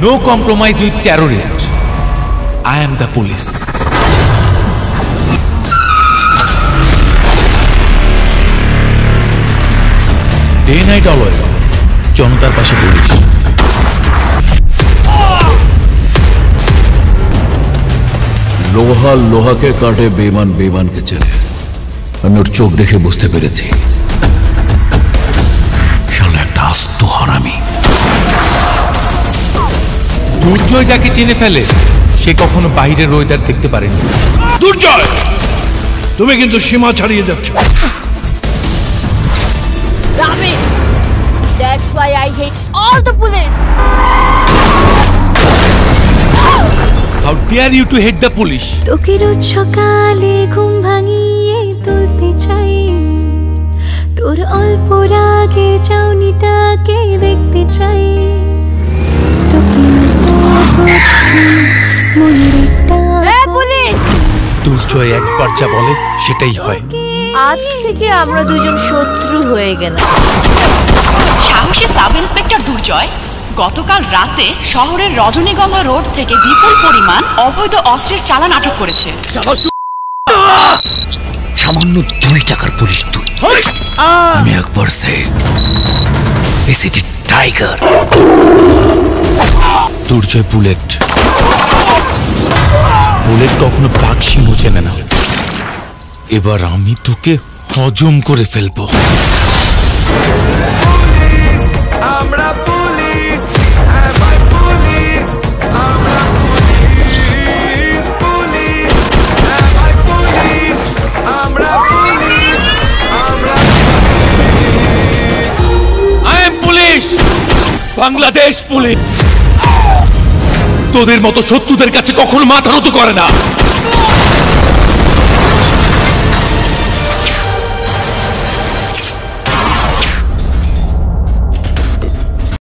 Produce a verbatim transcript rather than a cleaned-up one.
No compromise with terrorists. I am the police. Day night always. জনতার পাশে police. লোহা লোহাকে কাটে বেমান বেমানকে চেনে। আমি ওর চোখ দেখে বুঝতে পেরেছি। শালা একটা আস্ত হারামি। দুর্জয় যাকে চিনে ফেলে সে কখনো বাইরের রোয়েদার দেখতে পারেনি। দুর্জয়, তুমি কিন্তু সীমা ছাড়িয়ে যাচ্ছ। Rubbish! That's why I hate all the police. How dare you to hate the police? তোকে রোজ সকালে ঘুম ভাঙিয়ে তুলতে চাই, তোর অল্প রাগে চাউনিটাকে দেখতে চাই। দুর্জয় একবার যা বলে সেটাই হয়। আজ থেকে আমরা দুজন শত্রু হয়ে গেলাম। সাহসী সাব ইন্সপেক্টর দুর্জয় গতকাল রাতে শহরের রজনীগন্ধা রোড থেকে বিপুল পরিমাণ অবৈধ অস্ত্রের চালান আটক করেছে। সামান্য দুই টাকার পুলিশ তুই। আমি একবার সে এসিটি টাইগার, দুর্জয় বুলেট। বুলেট কখনো পাখি চেনে না। এবার আমি তোকে হজম করে ফেলবো। বাংলাদেশ পুলিশ তোদের মতো শত্রুদের কাছে কখনো মাথা নত করে না।